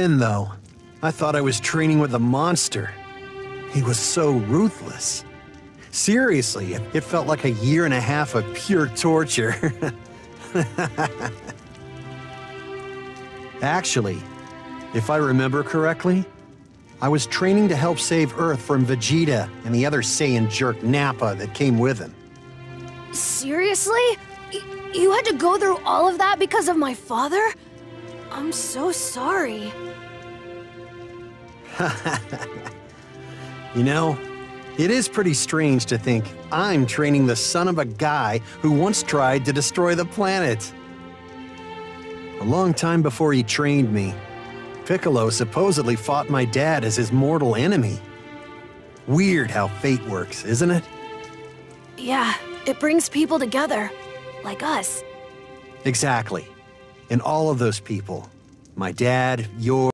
Then, though, I thought I was training with a monster. He was so ruthless. Seriously, it felt like a year and a half of pure torture. Actually, if I remember correctly, I was training to help save Earth from Vegeta and the other Saiyan jerk Nappa that came with him. Seriously? You had to go through all of that because of my father? I'm so sorry. You know, it is pretty strange to think I'm training the son of a guy who once tried to destroy the planet. A long time before he trained me, Piccolo supposedly fought my dad as his mortal enemy. Weird how fate works, isn't it? Yeah, it brings people together, like us. Exactly. And all of those people, my dad, yours,